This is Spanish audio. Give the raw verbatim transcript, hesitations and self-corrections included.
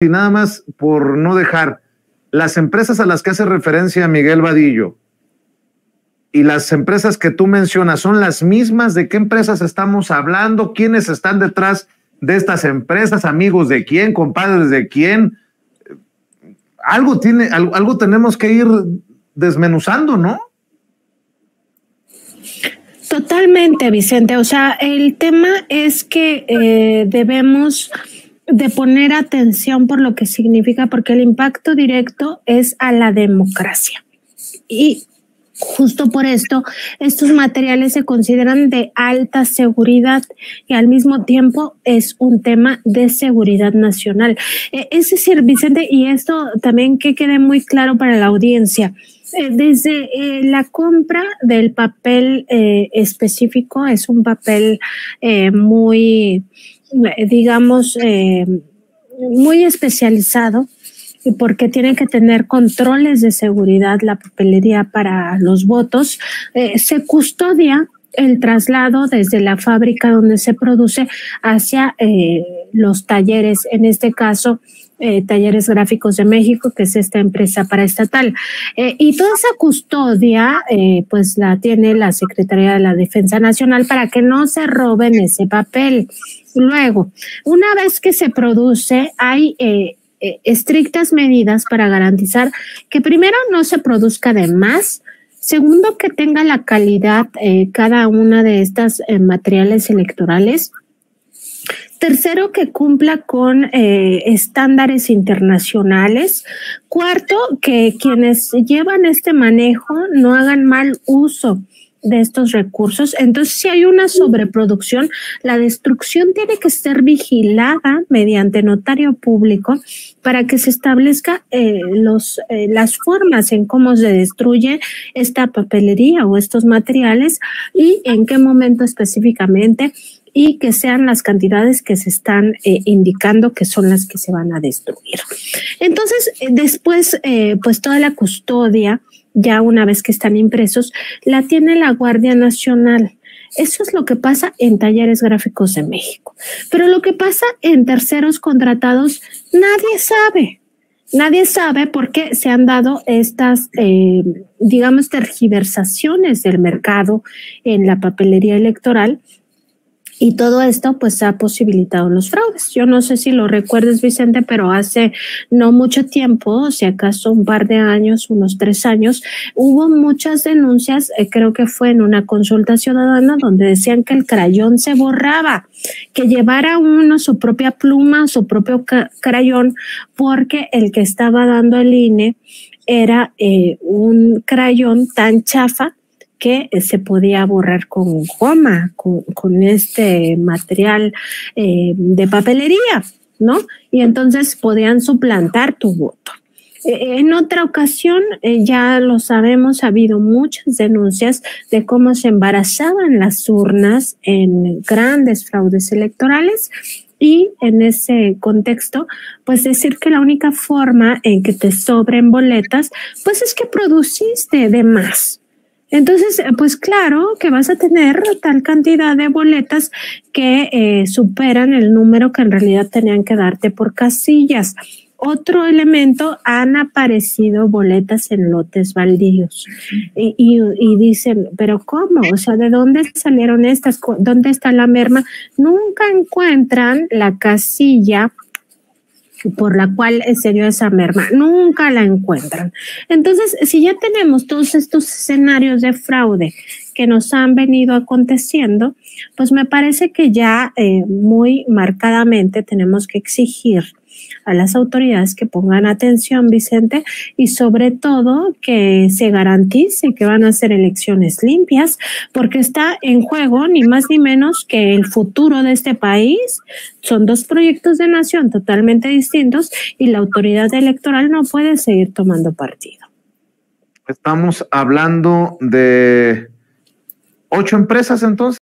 Y nada más por no dejar, las empresas a las que hace referencia Miguel Vadillo y las empresas que tú mencionas, ¿son las mismas? ¿De qué empresas estamos hablando? ¿Quiénes están detrás de estas empresas? ¿Amigos de quién? ¿Compadres de quién? Algo tiene, algo, algo tenemos que ir desmenuzando, ¿no? Totalmente, Vicente. O sea, el tema es que eh, debemos de poner atención por lo que significa, porque el impacto directo es a la democracia. Y justo por esto, estos materiales se consideran de alta seguridad y al mismo tiempo es un tema de seguridad nacional. Eh, es decir, Vicente, y esto también que quede muy claro para la audiencia, eh, desde eh, la compra del papel eh, específico, es un papel eh, muy... digamos, eh, muy especializado, porque tienen que tener controles de seguridad la papelería para los votos. Eh, se custodia el traslado desde la fábrica donde se produce hacia eh, los talleres, en este caso, eh, Talleres Gráficos de México, que es esta empresa paraestatal. Eh, y toda esa custodia, eh, pues la tiene la Secretaría de la Defensa Nacional para que no se roben ese papel. Luego, una vez que se produce, hay eh, eh, estrictas medidas para garantizar que primero no se produzca de más, segundo que tenga la calidad eh, cada una de estas eh, materiales electorales, tercero que cumpla con eh, estándares internacionales, cuarto que quienes llevan este manejo no hagan mal uso de estos recursos. Entonces, si hay una sobreproducción, la destrucción tiene que ser vigilada mediante notario público para que se establezca eh, los, eh, las formas en cómo se destruye esta papelería o estos materiales y en qué momento específicamente, y que sean las cantidades que se están eh, indicando que son las que se van a destruir. Entonces, eh, después, eh, pues toda la custodia, ya una vez que están impresos, la tiene la Guardia Nacional. Eso es lo que pasa en Talleres Gráficos de México. Pero lo que pasa en terceros contratados, nadie sabe. Nadie sabe por qué se han dado estas, eh, digamos, tergiversaciones del mercado en la papelería electoral. Y todo esto pues ha posibilitado los fraudes. Yo no sé si lo recuerdes, Vicente, pero hace no mucho tiempo, si acaso un par de años, unos tres años, hubo muchas denuncias, eh, creo que fue en una consulta ciudadana, donde decían que el crayón se borraba, que llevara uno su propia pluma, su propio crayón, porque el que estaba dando el I N E era eh, un crayón tan chafa que se podía borrar con goma, con, con este material eh, de papelería, ¿no? Y entonces podían suplantar tu voto. Eh, en otra ocasión, eh, ya lo sabemos, ha habido muchas denuncias de cómo se embarazaban las urnas en grandes fraudes electorales. Y en ese contexto, pues decir que la única forma en que te sobren boletas, pues es que produciste de más. Entonces, pues claro que vas a tener tal cantidad de boletas que eh, superan el número que en realidad tenían que darte por casillas. Otro elemento, han aparecido boletas en lotes baldíos. Y, y, y dicen, ¿pero cómo? O sea, ¿de dónde salieron estas? ¿Dónde está la merma? Nunca encuentran la casilla por la cual se dio esa merma, nunca la encuentran. Entonces, si ya tenemos todos estos escenarios de fraude que nos han venido aconteciendo, pues me parece que ya eh, muy marcadamente tenemos que exigir a las autoridades que pongan atención, Vicente, y sobre todo que se garantice que van a ser elecciones limpias, porque está en juego ni más ni menos que el futuro de este país. Son dos proyectos de nación totalmente distintos y la autoridad electoral no puede seguir tomando partido. Estamos hablando de ocho empresas entonces.